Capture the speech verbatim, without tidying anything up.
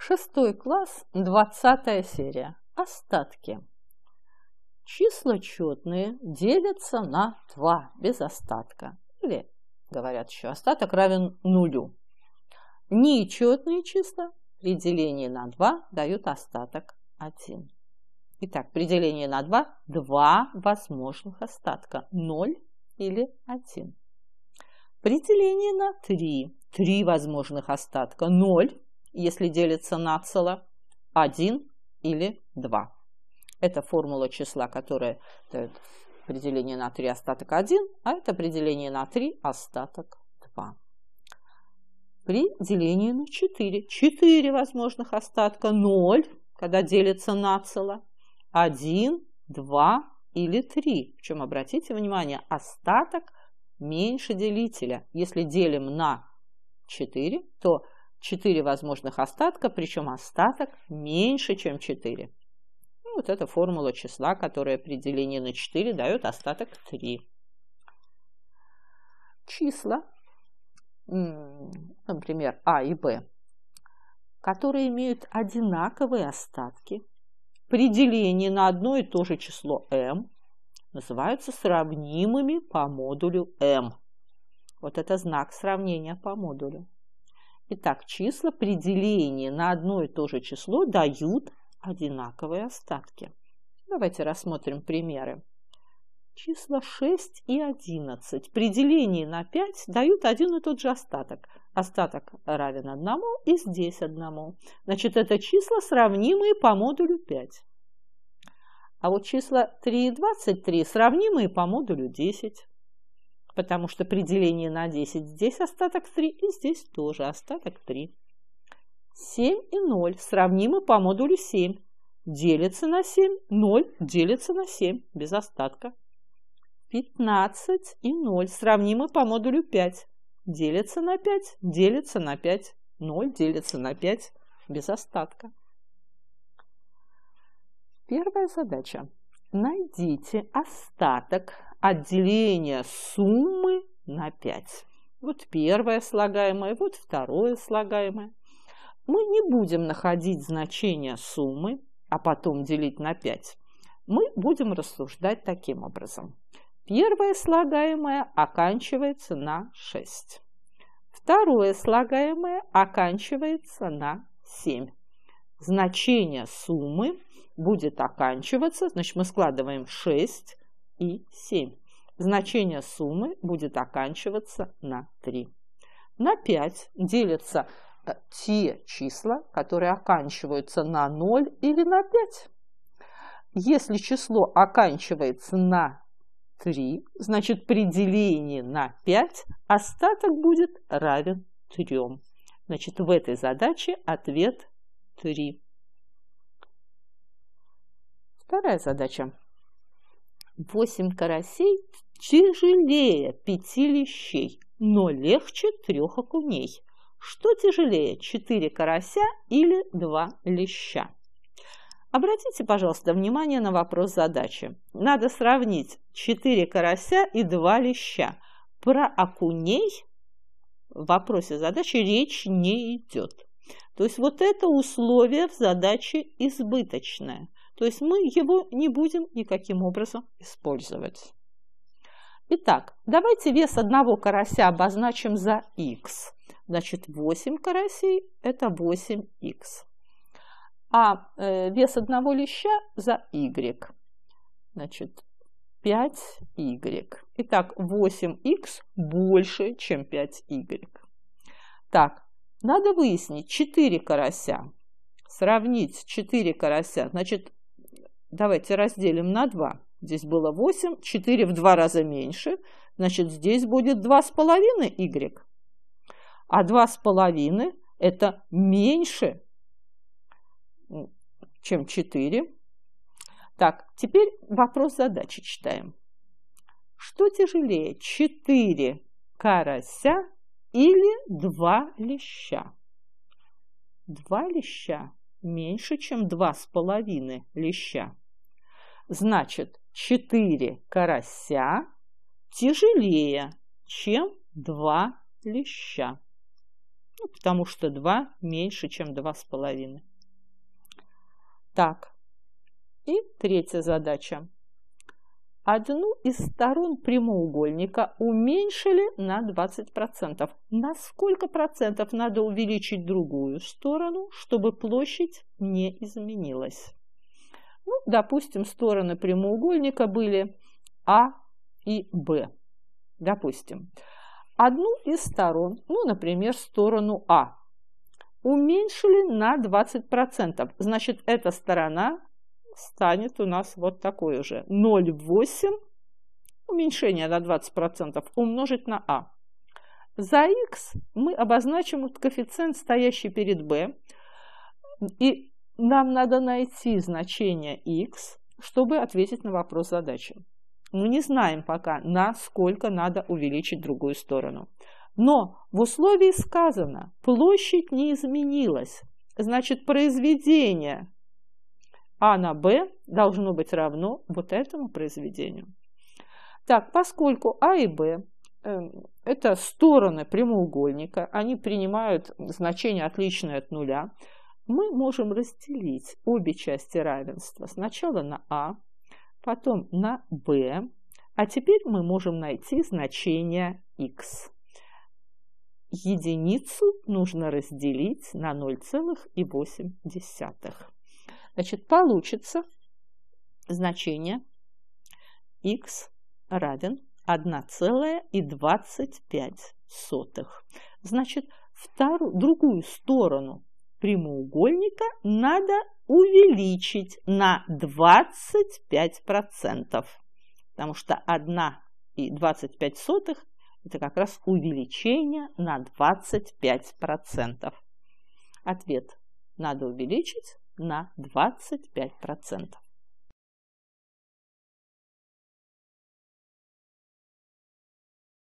Шестой класс, двадцатая серия. Остатки. Числа четные делятся на два без остатка. Или, говорят еще, остаток равен нулю. Нечетные числа при делении на два дают остаток один. Итак, при делении на два два возможных остатка. ноль или один. При делении на три три возможных остатка. ноль. Если делится на цело, один или два. Это формула числа, которая дает при делении на три остаток один, а это при делении на три остаток два. При делении на четыре четыре возможных остатка, ноль, когда делится на цело, один, два или три. Причем, обратите внимание, остаток меньше делителя. Если делим на четыре, то четыре возможных остатка, причем остаток меньше, чем четыре. Ну, вот это формула числа, которая при делении на четыре дает остаток три. Числа, например, А и Б, которые имеют одинаковые остатки, при делении на одно и то же число m, называются сравнимыми по модулю m. Вот это знак сравнения по модулю. Итак, числа при делении на одно и то же число дают одинаковые остатки. Давайте рассмотрим примеры. Числа шесть и одиннадцать при делении на пять дают один и тот же остаток. Остаток равен одному и здесь одному. Значит, это числа, сравнимые по модулю пять. А вот числа три и двадцать три сравнимые по модулю десять. Потому что при делении на десять здесь остаток три и здесь тоже остаток три. семь и ноль сравнимы по модулю семь. Делится на семь, ноль делится на семь без остатка. пятнадцать и ноль сравнимы по модулю пять. Делится на пять, делится на пять, ноль делится на пять без остатка. Первая задача. Найдите остаток от деления суммы на пять. Вот первое слагаемое, вот второе слагаемое. Мы не будем находить значение суммы, а потом делить на пять. Мы будем рассуждать таким образом. Первое слагаемое оканчивается на шесть. Второе слагаемое оканчивается на семь. Значение суммы будет оканчиваться, значит, мы складываем шесть и семь. Значение суммы будет оканчиваться на три. На пять делятся те числа, которые оканчиваются на ноль или на пять. Если число оканчивается на три, значит, при делении на пять остаток будет равен три. Значит, в этой задаче ответ три. Вторая задача. восемь карасей тяжелее пяти лещей, но легче трёх окуней. Что тяжелее, четыре карася или два леща? Обратите, пожалуйста, внимание на вопрос задачи. Надо сравнить четыре карася и два леща. Про окуней в вопросе задачи речь не идет. То есть вот это условие в задаче избыточное. То есть мы его не будем никаким образом использовать. Итак, давайте вес одного карася обозначим за х. Значит, восемь карасей – это восемь икс. А вес одного леща за y. Значит, пять игрек. Итак, восемь икс больше, чем пять игрек. Так, надо выяснить четыре карася. Сравнить четыре карася. Значит, давайте разделим на два. Здесь было восемь, четыре в два раза меньше. Значит, здесь будет два с половиной игрек. А два с половиной это меньше, чем четыре. Так, теперь вопрос задачи читаем. Что тяжелее, четыре карася или два леща? два леща меньше, чем два с половиной леща. Значит, четыре карася тяжелее, чем два леща. ну, потому что два меньше, чем два с половиной. Так, и третья задача. Одну из сторон прямоугольника уменьшили на двадцать процентов. На сколько процентов надо увеличить другую сторону, чтобы площадь не изменилась? Ну, допустим, стороны прямоугольника были А и Б. Допустим, одну из сторон, ну, например, сторону А, уменьшили на двадцать процентов. Значит, эта сторона станет у нас вот такой же. ноль целых восемь десятых уменьшение на двадцать процентов умножить на А. За х мы обозначим вот коэффициент, стоящий перед b. И нам надо найти значение х, чтобы ответить на вопрос задачи. Мы не знаем пока, насколько надо увеличить другую сторону. Но в условии сказано, площадь не изменилась. Значит, произведение А на Б должно быть равно вот этому произведению. Так, поскольку А и Б э, это стороны прямоугольника, они принимают значение отличное от нуля, мы можем разделить обе части равенства сначала на А, потом на Б, а теперь мы можем найти значение х. Единицу нужно разделить на ноль целых восемь десятых. Значит, получится значение х равен одна целая двадцать пять сотых. Значит, вторую, другую сторону прямоугольника надо увеличить на двадцать пять процентов, потому что одна целая двадцать пять сотых это как раз увеличение на двадцать пять процентов. Ответ надо увеличить на двадцать пять процентов.